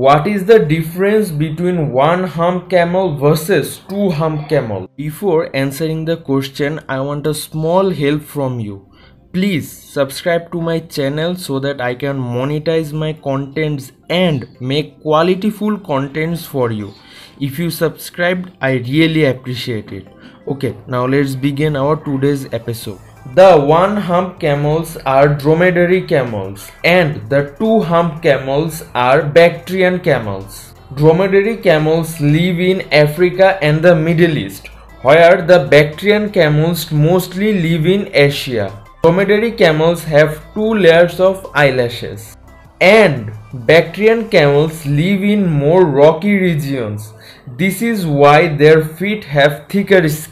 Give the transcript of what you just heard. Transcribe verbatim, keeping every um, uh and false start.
What is the difference between one hump camel versus two hump camel? Before answering the question, I want a small help from you. Please subscribe to my channel so that I can monetize my contents and make qualityful contents for you. If you subscribed, I really appreciate it. Okay, now let's begin our today's episode. The one hump camels are dromedary camels and the two hump camels are Bactrian camels. Dromedary camels live in Africa and the Middle East, where the Bactrian camels mostly live in Asia. Dromedary camels have two layers of eyelashes, and Bactrian camels live in more rocky regions. This is why their feet have thicker skin.